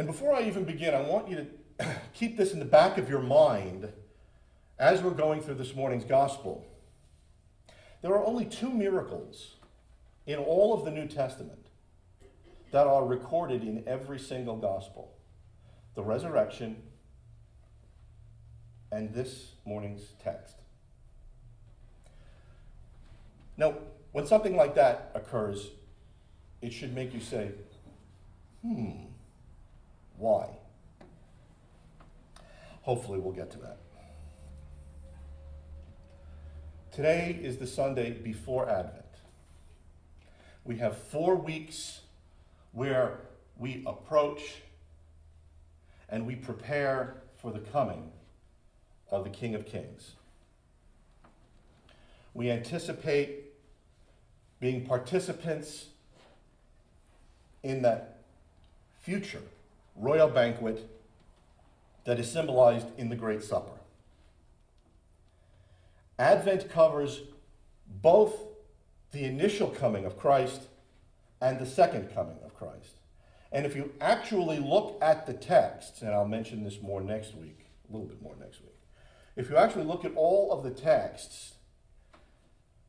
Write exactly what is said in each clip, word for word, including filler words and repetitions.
And before I even begin, I want you to keep this in the back of your mind as we're going through this morning's gospel. There are only two miracles in all of the New Testament that are recorded in every single gospel: the resurrection and this morning's text. Now, when something like that occurs, it should make you say, hmm, why? Hopefully we'll get to that. Today is the Sunday before Advent. We have four weeks where we approach and we prepare for the coming of the King of Kings. We anticipate being participants in that future royal banquet that is symbolized in the Great Supper. Advent covers both the initial coming of Christ and the second coming of Christ. And if you actually look at the texts, and I'll mention this more next week, a little bit more next week, if you actually look at all of the texts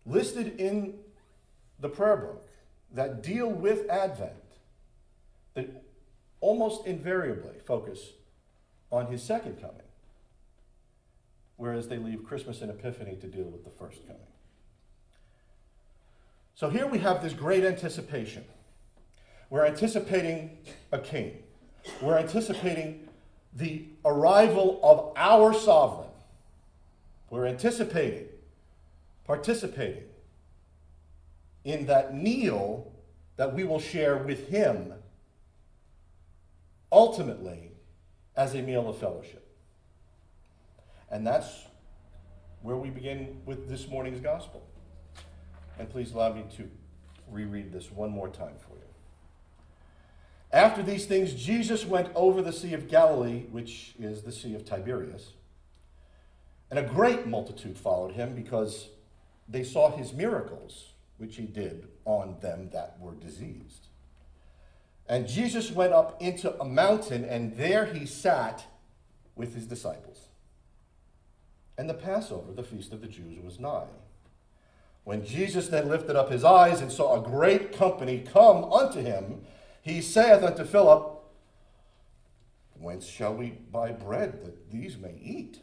listed in the prayer book that deal with Advent, they almost invariably focus on his second coming, whereas they leave Christmas and Epiphany to deal with the first coming. So here we have this great anticipation. We're anticipating a king. We're anticipating the arrival of our sovereign. We're anticipating, participating in that meal that we will share with him, ultimately as a meal of fellowship. And that's where we begin with this morning's gospel. And please allow me to reread this one more time for you. After these things, Jesus went over the Sea of Galilee, which is the Sea of Tiberias, and a great multitude followed him because they saw his miracles, which he did on them that were diseased. And Jesus went up into a mountain, and there he sat with his disciples. And the Passover, the feast of the Jews, was nigh. When Jesus then lifted up his eyes and saw a great company come unto him, he saith unto Philip, Whence shall we buy bread that these may eat?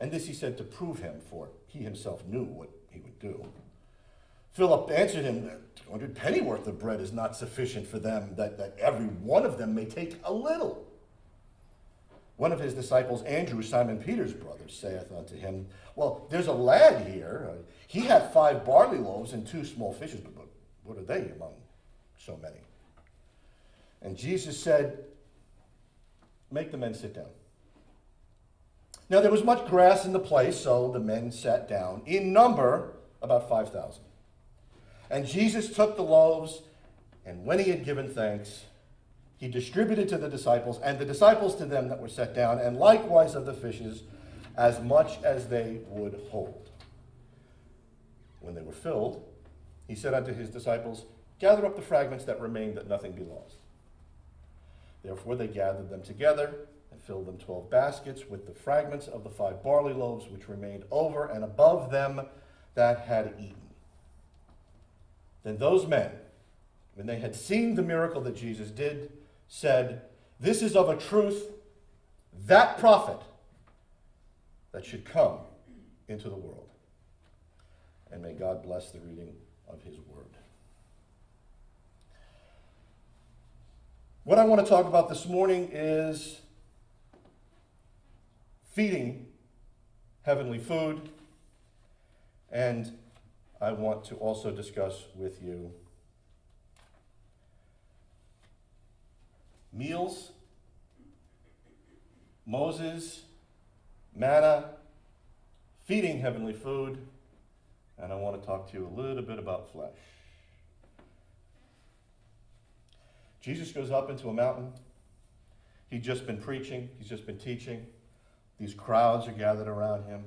And this he said to prove him, for he himself knew what he would do. Philip answered him, Two hundred pennyworth of bread is not sufficient for them, that, that every one of them may take a little. One of his disciples, Andrew, Simon Peter's brother, saith unto him, Well, there's a lad here. He had five barley loaves and two small fishes, but what are they among so many? And Jesus said, Make the men sit down. Now there was much grass in the place, so the men sat down, in number about five thousand. And Jesus took the loaves, and when he had given thanks, he distributed to the disciples, and the disciples to them that were set down, and likewise of the fishes, as much as they would hold. When they were filled, he said unto his disciples, Gather up the fragments that remain, that nothing be lost. Therefore they gathered them together, and filled them twelve baskets with the fragments of the five barley loaves, which remained over and above them that had eaten. Then those men, when they had seen the miracle that Jesus did, said, This is of a truth that prophet that should come into the world. And may God bless the reading of his word. What I want to talk about this morning is feeding heavenly food, and I want to also discuss with you meals, Moses, manna, feeding heavenly food, and I want to talk to you a little bit about flesh. Jesus goes up into a mountain. He's just been preaching. He's just been teaching. These crowds are gathered around him.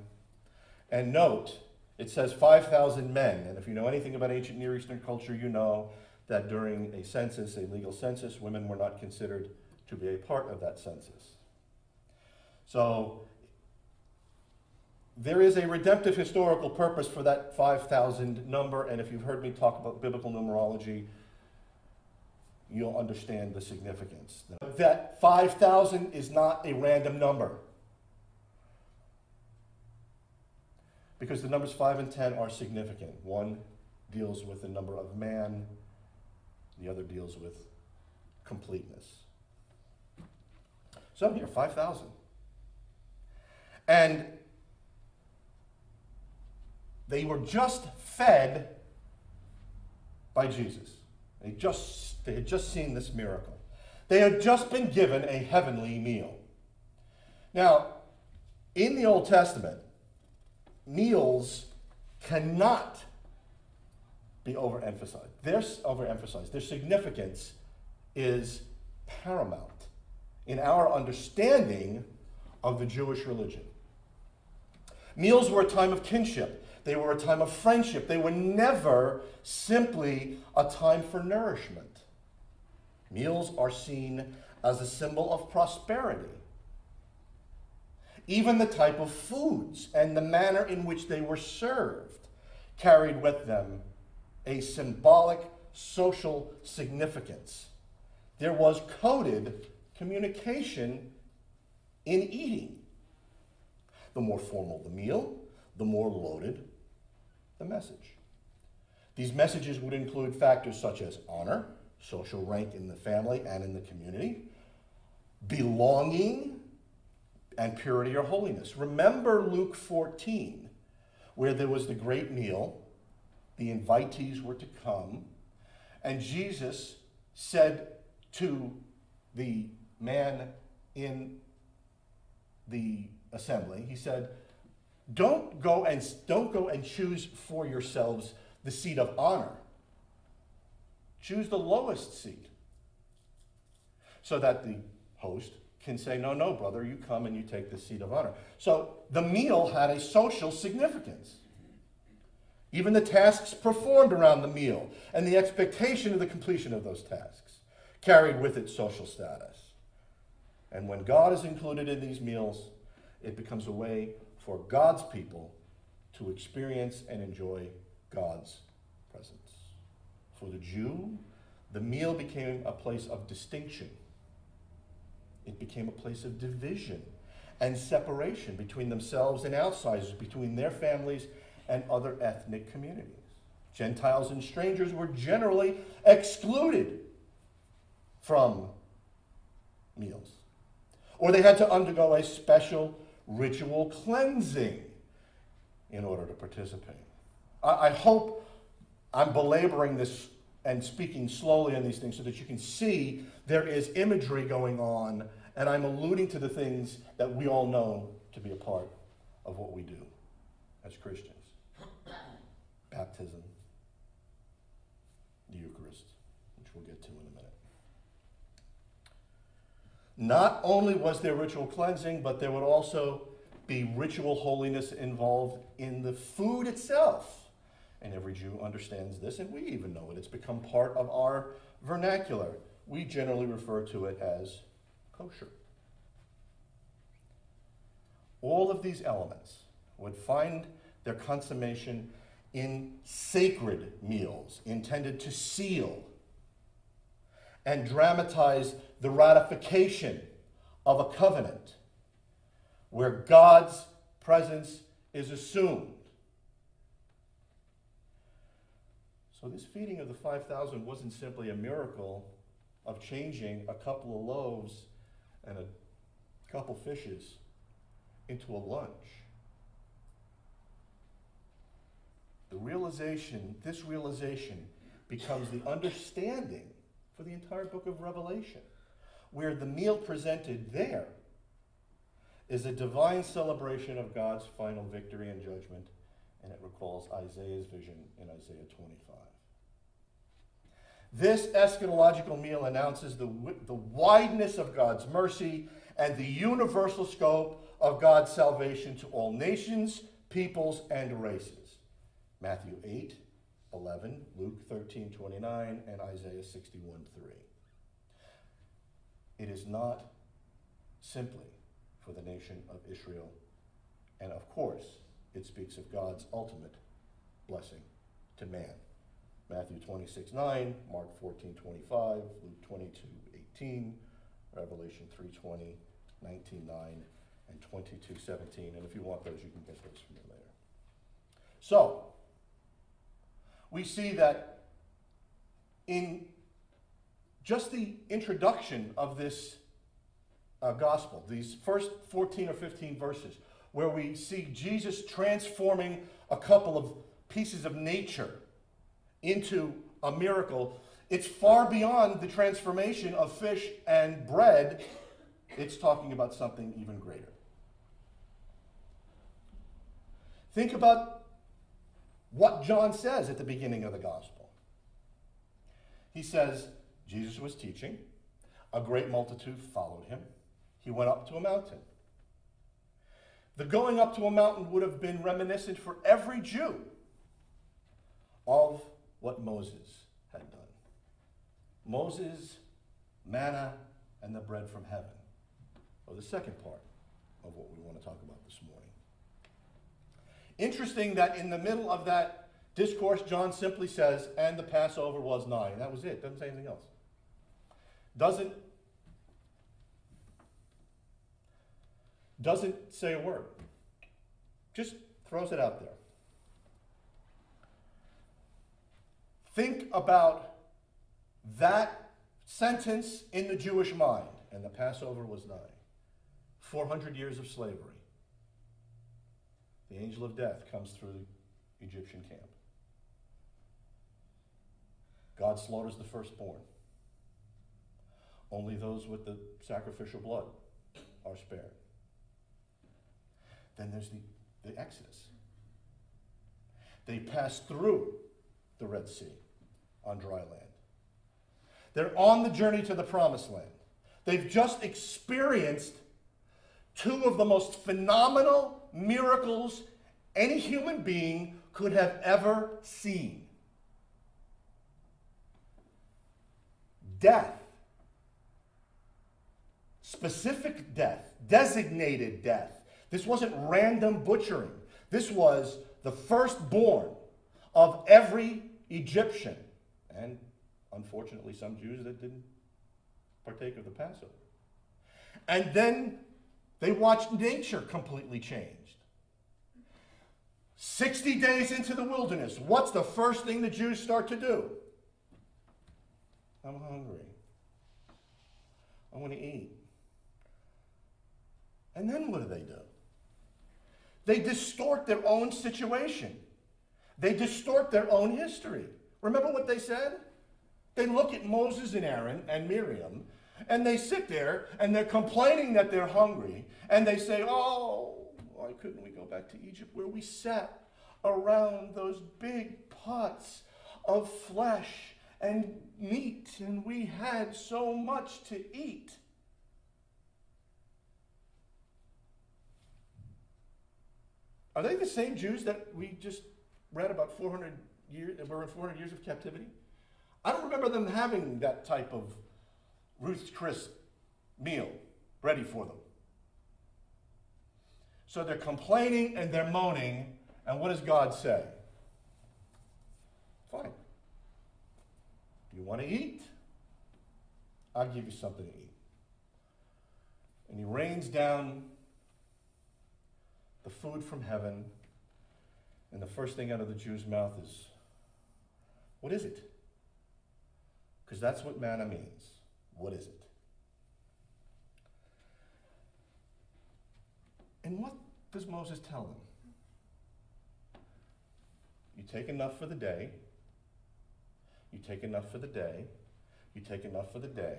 And note, it says five thousand men. And if you know anything about ancient Near Eastern culture, you know that during a census, a legal census, women were not considered to be a part of that census. So there is a redemptive historical purpose for that five thousand number, and if you've heard me talk about biblical numerology, you'll understand the significance. That five thousand is not a random number, because the numbers five and ten are significant. One deals with the number of man, the other deals with completeness. So here, five thousand. And they were just fed by Jesus. They, just, they had just seen this miracle. They had just been given a heavenly meal. Now, in the Old Testament, meals cannot be overemphasized. They're overemphasized. Their significance is paramount in our understanding of the Jewish religion. Meals were a time of kinship. They were a time of friendship. They were never simply a time for nourishment. Meals are seen as a symbol of prosperity. Even the type of foods and the manner in which they were served carried with them a symbolic social significance. There was coded communication in eating. The more formal the meal, the more loaded the message. These messages would include factors such as honor, social rank in the family and in the community, belonging, and purity or holiness. Remember Luke fourteen, where there was the great meal. The invitees were to come, and Jesus said to the man in the assembly, he said, don't go and don't go and choose for yourselves the seat of honor. Choose the lowest seat, so that the host can say, no, no, brother, you come and you take the seat of honor. So the meal had a social significance. Even the tasks performed around the meal and the expectation of the completion of those tasks carried with it social status. And when God is included in these meals, it becomes a way for God's people to experience and enjoy God's presence. For the Jew, the meal became a place of distinction. It became a place of division and separation between themselves and outsiders, between their families and other ethnic communities. Gentiles and strangers were generally excluded from meals, or they had to undergo a special ritual cleansing in order to participate. I, I hope I'm belaboring this and speaking slowly on these things so that you can see there is imagery going on, and I'm alluding to the things that we all know to be a part of what we do as Christians. Baptism, the Eucharist, which we'll get to in a minute. Not only was there ritual cleansing, but there would also be ritual holiness involved in the food itself. And every Jew understands this, and we even know it. It's become part of our vernacular. We generally refer to it as kosher. All of these elements would find their consummation in sacred meals intended to seal and dramatize the ratification of a covenant where God's presence is assumed. So this feeding of the five thousand wasn't simply a miracle of changing a couple of loaves and a couple fishes into a lunch. The realization, this realization becomes the understanding for the entire book of Revelation, where the meal presented there is a divine celebration of God's final victory and judgment, and it recalls Isaiah's vision in Isaiah twenty-five. This eschatological meal announces the, the wideness of God's mercy and the universal scope of God's salvation to all nations, peoples, and races. Matthew eight eleven, Luke thirteen twenty-nine, and Isaiah sixty-one three. It is not simply for the nation of Israel, and of course, it speaks of God's ultimate blessing to man. Matthew twenty-six nine, Mark fourteen twenty-five, Luke twenty-two eighteen, Revelation three twenty, nineteen nine, and twenty-two seventeen. And if you want those, you can get those from me later. So, we see that in just the introduction of this uh, gospel, these first fourteen or fifteen verses, where we see Jesus transforming a couple of pieces of nature into a miracle, it's far beyond the transformation of fish and bread. It's talking about something even greater. Think about what John says at the beginning of the gospel. He says, Jesus was teaching. A great multitude followed him. He went up to a mountain. The going up to a mountain would have been reminiscent for every Jew of what Moses had done. Moses, manna, and the bread from heaven are the second part of what we want to talk about this morning. Interesting that in the middle of that discourse, John simply says, and the Passover was nigh. That was it. Doesn't say anything else. Doesn't Doesn't say a word. Just throws it out there. Think about that sentence in the Jewish mind. And the Passover was nigh. four hundred years of slavery. The angel of death comes through the Egyptian camp. God slaughters the firstborn. Only those with the sacrificial blood are spared. Then there's the, the Exodus. They pass through the Red Sea on dry land. They're on the journey to the Promised Land. They've just experienced two of the most phenomenal miracles any human being could have ever seen. Death. Specific death. Designated death. This wasn't random butchering. This was the firstborn of every Egyptian. And unfortunately, some Jews that didn't partake of the Passover. And then they watched nature completely changed. sixty days into the wilderness, what's the first thing the Jews start to do? I'm hungry. I want to eat. And then what do they do? They distort their own situation. They distort their own history. Remember what they said? They look at Moses and Aaron and Miriam, and they sit there, and they're complaining that they're hungry, and they say, oh, why couldn't we go back to Egypt where we sat around those big pots of flesh and meat, and we had so much to eat. Are they the same Jews that we just read about four hundred years, were in four hundred years of captivity? I don't remember them having that type of Ruth's Chris meal ready for them. So they're complaining and they're moaning, and what does God say? Fine. You want to eat? I'll give you something to eat. And he rains down the food from heaven, and the first thing out of the Jew's mouth is, what is it? Because that's what manna means. What is it? And what does Moses tell them? You take enough for the day, you take enough for the day, you take enough for the day,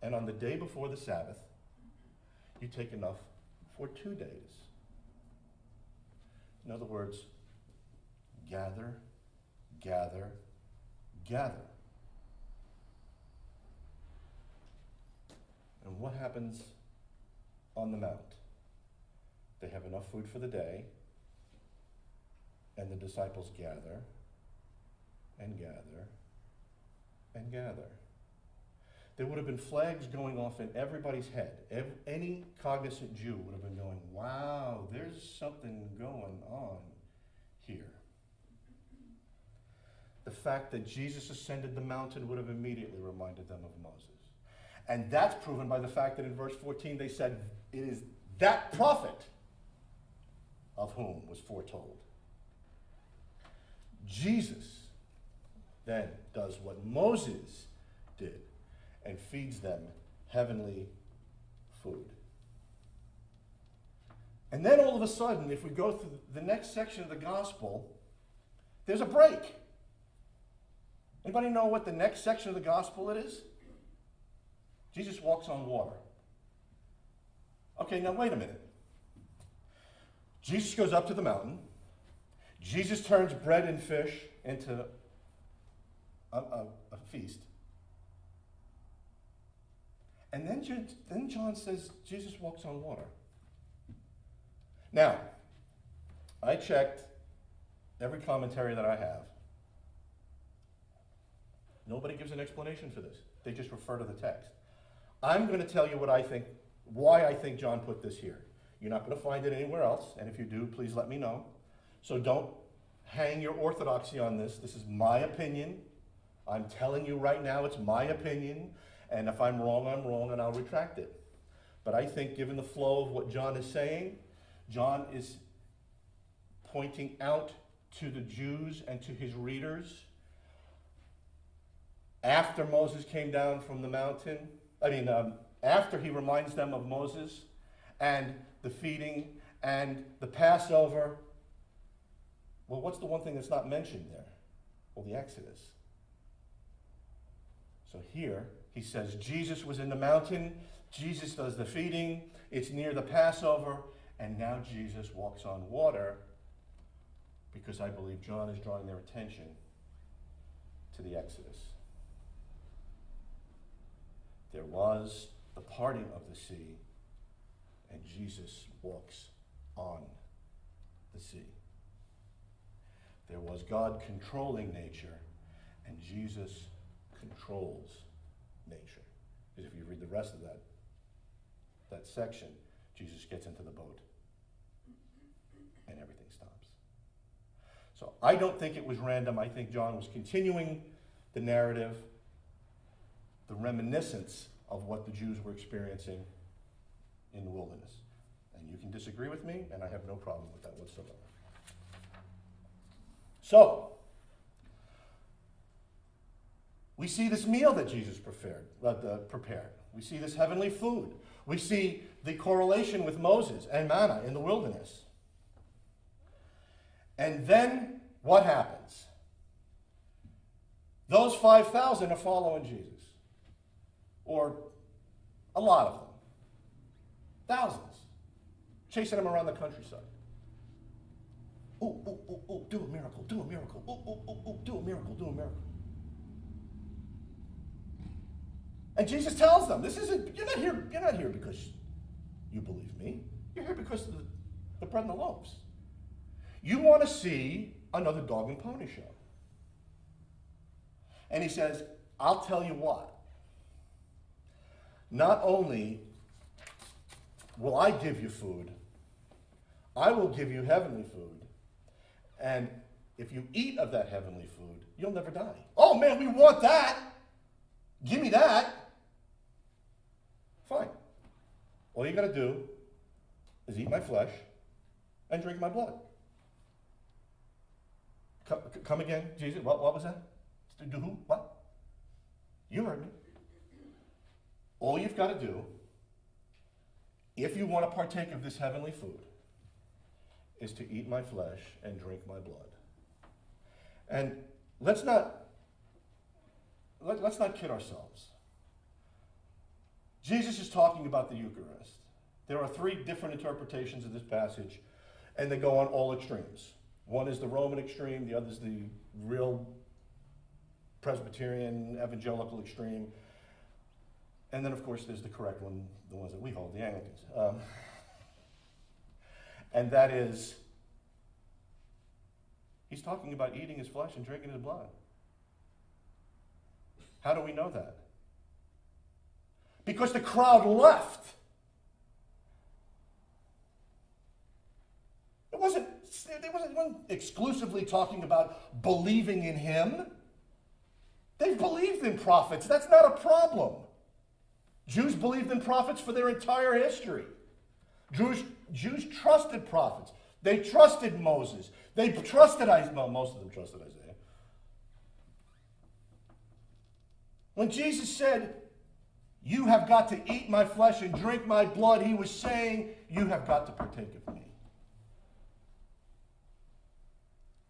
and on the day before the Sabbath, you take enough for two days. In other words, gather, gather, gather. And what happens on the mount? They have enough food for the day, And the disciples gather and gather and gather. There would have been flags going off in everybody's head. Every, any cognizant Jew would have been going, wow, there's something going on here. The fact that Jesus ascended the mountain would have immediately reminded them of Moses. And that's proven by the fact that in verse fourteen they said, it is that prophet of whom was foretold. Jesus then does what Moses did and feeds them heavenly food. And then all of a sudden, if we go through the next section of the gospel, there's a break. Anybody know what the next section of the gospel it is? Jesus walks on water. Okay, now wait a minute. Jesus goes up to the mountain. Jesus turns bread and fish into a, a, a feast. And then, then John says Jesus walks on water. Now, I checked every commentary that I have. Nobody gives an explanation for this. They just refer to the text. I'm going to tell you what I think, why I think John put this here. You're not going to find it anywhere else, and if you do, please let me know. So don't hang your orthodoxy on this. This is my opinion. I'm telling you right now, it's my opinion. And if I'm wrong, I'm wrong, and I'll retract it. But I think given the flow of what John is saying, John is pointing out to the Jews and to his readers, after Moses came down from the mountain, I mean, um, after he reminds them of Moses and the feeding and the Passover, well, what's the one thing that's not mentioned there? Well, the Exodus. So here, he says, Jesus was in the mountain, Jesus does the feeding, it's near the Passover, and now Jesus walks on water, because I believe John is drawing their attention to the Exodus. There was the parting of the sea, and Jesus walks on the sea. There was God controlling nature, and Jesus controls nature. Because if you read the rest of that, that section, Jesus gets into the boat and everything stops. So I don't think it was random. I think John was continuing the narrative, the reminiscence of what the Jews were experiencing in the wilderness. And you can disagree with me, and I have no problem with that whatsoever. So, we see this meal that Jesus prepared, uh, prepared. We see this heavenly food. We see the correlation with Moses and manna in the wilderness. And then what happens? Those five thousand are following Jesus. Or a lot of them. Thousands. Chasing them around the countryside. Ooh, ooh, ooh, ooh, do a miracle, do a miracle. Ooh, ooh, ooh, ooh, do a miracle, do a miracle. And Jesus tells them, this isn't, you're not here, you're not here because you believe me. You're here because of the, the bread and the loaves. You want to see another dog and pony show. And he says, I'll tell you what. Not only will I give you food, I will give you heavenly food. And if you eat of that heavenly food, you'll never die. Oh man, we want that. Give me that. Fine. All you got to do is eat my flesh and drink my blood. Come, come again, Jesus. What, what was that? Do who? What? You heard me. All you've got to do, if you want to partake of this heavenly food, is to eat my flesh and drink my blood. And let's not, let, let's not kid ourselves. Jesus is talking about the Eucharist. There are three different interpretations of this passage, and they go on all extremes. One is the Roman extreme, the other is the real Presbyterian evangelical extreme. And then, of course, there's the correct one, the ones that we hold, the Anglicans. Um, and that is, He's talking about eating his flesh and drinking his blood. How do we know that? Because the crowd left. It wasn't, it wasn't, it wasn't exclusively talking about believing in him. They've believed in prophets. That's not a problem. Jews believed in prophets for their entire history. Jews, Jews trusted prophets. They trusted Moses. They trusted Isaiah. Well, most of them trusted Isaiah. When Jesus said, "You have got to eat my flesh and drink my blood," he was saying, "You have got to partake of me."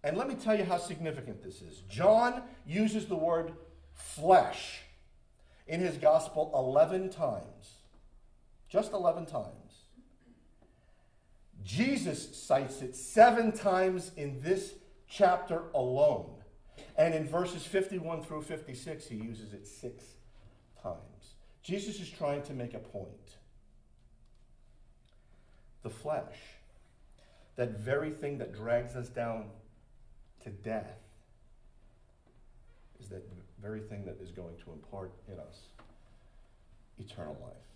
And let me tell you how significant this is. John uses the word flesh in his gospel eleven times. Just eleven times. Jesus cites it seven times in this chapter alone. And in verses fifty-one through fifty-six, he uses it six times. Jesus is trying to make a point. The flesh, that very thing that drags us down to death, is that very thing that is going to impart in us eternal life.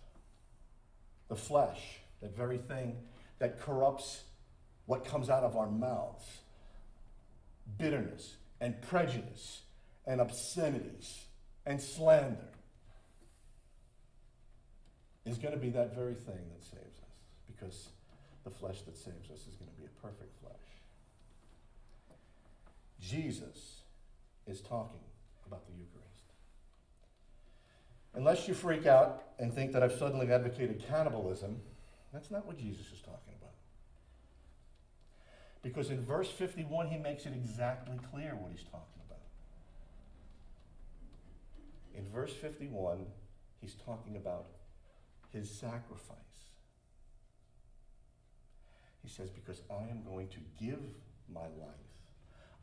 The flesh, that very thing that corrupts what comes out of our mouths, bitterness and prejudice and obscenities and slander, is going to be that very thing that saves us, because the flesh that saves us is going to be a perfect flesh. Jesus is talking about the Eucharist. Unless you freak out and think that I've suddenly advocated cannibalism, that's not what Jesus is talking about. Because in verse fifty-one, he makes it exactly clear what he's talking about. In verse fifty-one, he's talking about his sacrifice. He says, because I am going to give my life,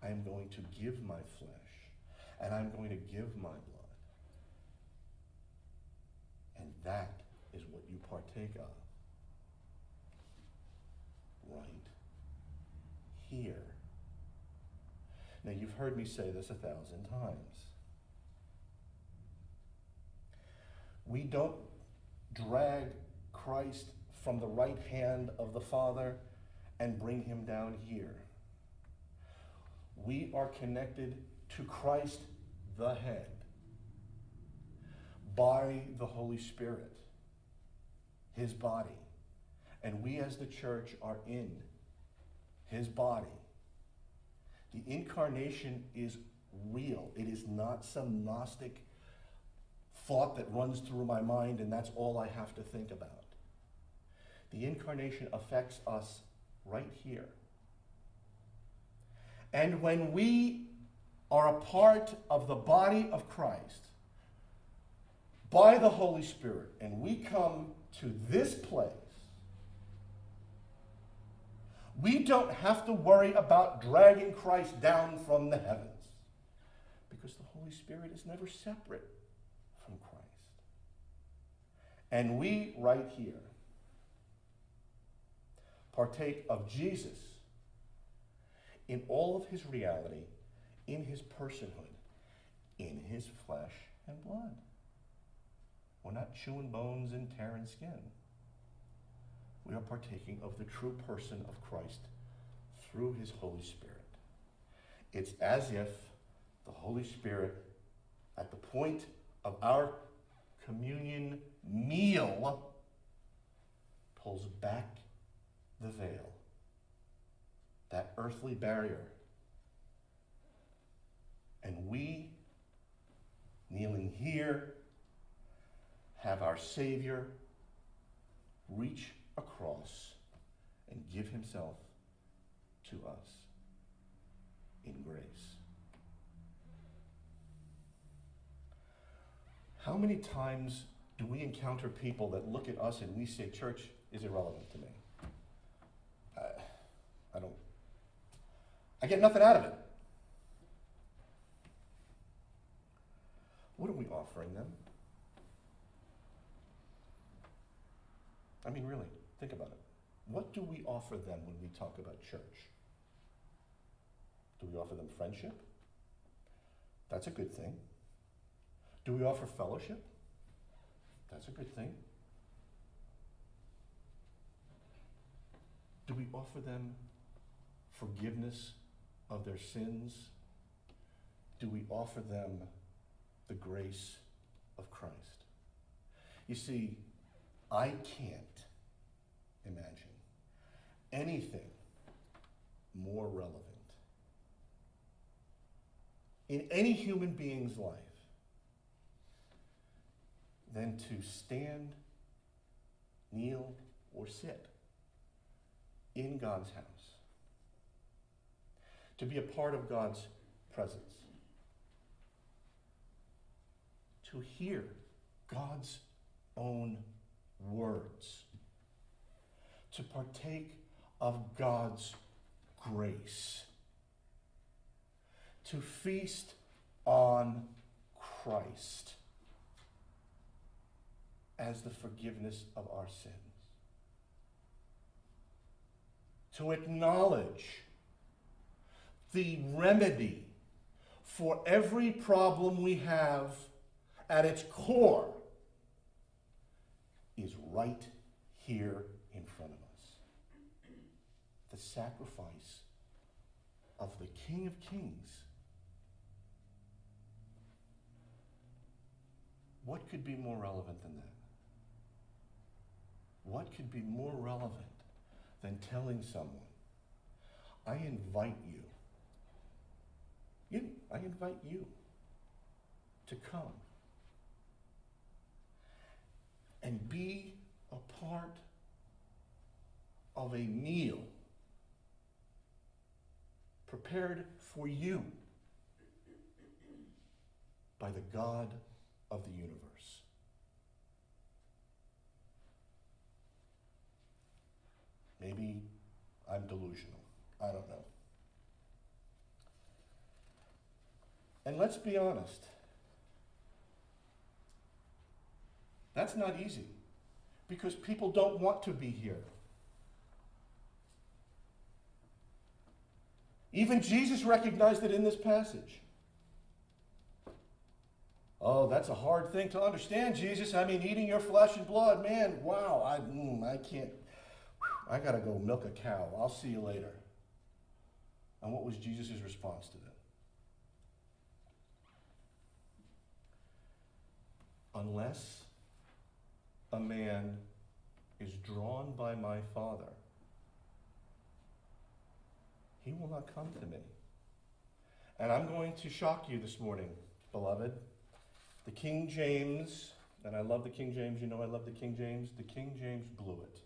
I am going to give my flesh, and I'm going to give my blood. And that is what you partake of right here. Now, you've heard me say this a thousand times. We don't drag Christ from the right hand of the Father and bring him down here. We are connected to Christ the head by the Holy Spirit, his body. And we as the church are in his body. The incarnation is real. It is not some Gnostic thought that runs through my mind and that's all I have to think about. The incarnation affects us right here. And when we are a part of the body of Christ by the Holy Spirit and we come to this place, we don't have to worry about dragging Christ down from the heavens, because the Holy Spirit is never separate from Christ. And we right here partake of Jesus in all of his reality, in his personhood, in his flesh and blood. We're not chewing bones and tearing skin. We are partaking of the true person of Christ through his Holy Spirit. It's as if the Holy Spirit, at the point of our communion meal, pulls back the veil, that earthly barrier. And we, kneeling here, have our Savior reach across and give himself to us in grace. How many times do we encounter people that look at us and we say, "Church is irrelevant to me. I, I don't, I get nothing out of it." What are we offering them? I mean, really, think about it. What do we offer them when we talk about church? Do we offer them friendship? That's a good thing. Do we offer fellowship? That's a good thing. Do we offer them forgiveness of their sins? Do we offer them the grace of Christ? You see, I can't imagine anything more relevant in any human being's life than to stand, kneel, or sit in God's house, to be a part of God's presence, to hear God's own words, to partake of God's grace, to feast on Christ as the forgiveness of our sins, to acknowledge the remedy for every problem we have at its core is right here in front of us. The sacrifice of the King of Kings. What could be more relevant than that? What could be more relevant than telling someone, I invite you, you, I invite you to come and be a part of a meal prepared for you by the God of the universe. Maybe I'm delusional. I don't know. And let's be honest. That's not easy because people don't want to be here. Even Jesus recognized it in this passage. Oh, that's a hard thing to understand, Jesus. I mean, eating your flesh and blood, man, wow, I, mm, I can't. I gotta go milk a cow. I'll see you later. And what was Jesus' response to that? Unless a man is drawn by my Father, he will not come to me. And I'm going to shock you this morning, beloved. The King James, and I love the King James, you know I love the King James, the King James blew it.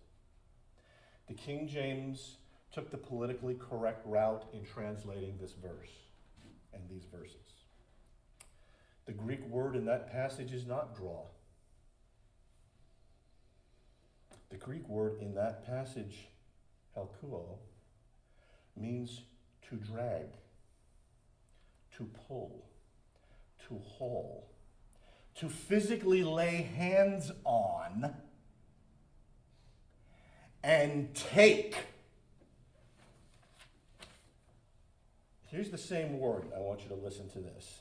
The King James took the politically correct route in translating this verse and these verses. The Greek word in that passage is not draw. The Greek word in that passage, helkuo, means to drag, to pull, to haul, to physically lay hands on and take. Here's the same word. I want you to listen to this.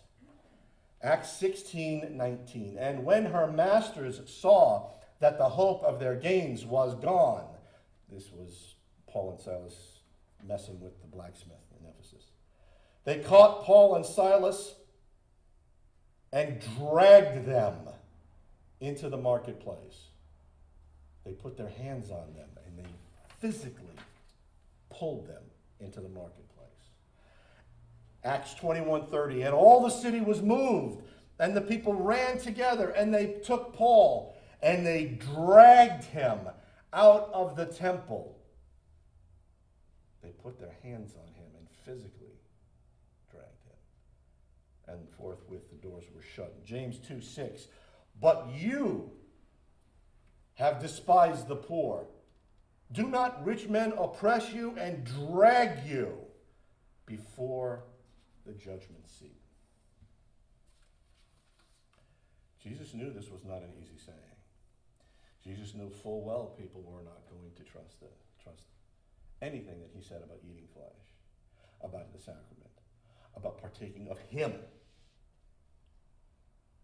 Acts sixteen nineteen. And when her masters saw that the hope of their gains was gone. This was Paul and Silas messing with the blacksmith in Ephesus. They caught Paul and Silas and dragged them into the marketplace. They put their hands on them and they physically pulled them into the marketplace. Acts twenty-one thirty, and all the city was moved, and the people ran together, and they took Paul, and they dragged him out of the temple. They put their hands on him and physically dragged him. And forthwith the doors were shut. James two six, but you have despised the poor. Do not rich men oppress you and drag you before the judgment seat. Jesus knew this was not an easy saying. Jesus knew full well people were not going to trust, the, trust anything that he said about eating flesh, about the sacrament, about partaking of him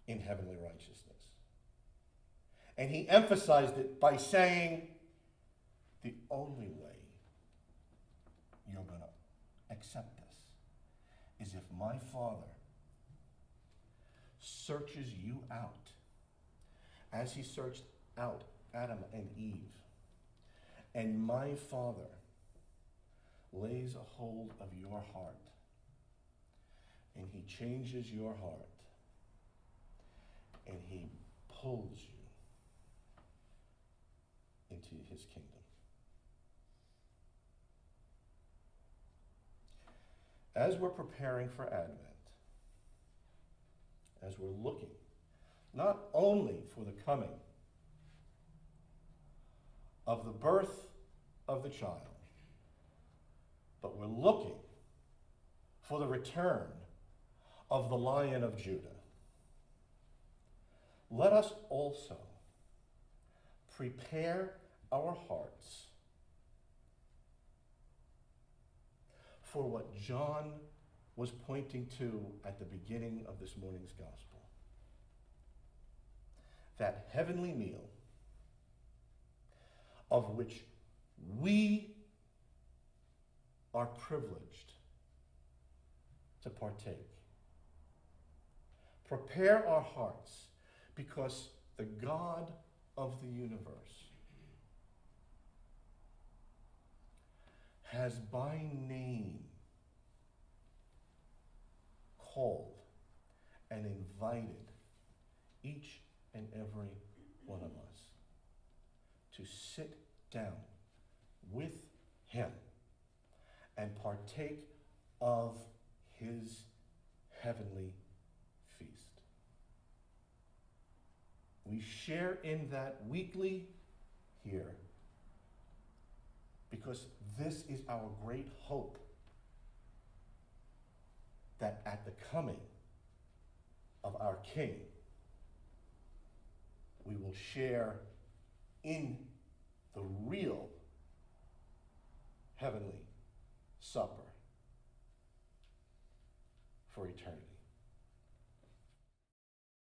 in heavenly righteousness. And he emphasized it by saying, the only way you're going to accept this is if my Father searches you out as he searched out Adam and Eve. And my Father lays a hold of your heart, and he changes your heart, and he pulls you into his kingdom. As we're preparing for Advent, as we're looking not only for the coming of the birth of the child, but we're looking for the return of the Lion of Judah. Let us also prepare our hearts for what John was pointing to at the beginning of this morning's gospel. That heavenly meal of which we are privileged to partake. Prepare our hearts, because the God of the universe has by name called and invited each and every one of us to sit down with him and partake of his heavenly feast. We share in that weekly here because this is our great hope, that at the coming of our King, we will share in the real heavenly supper for eternity.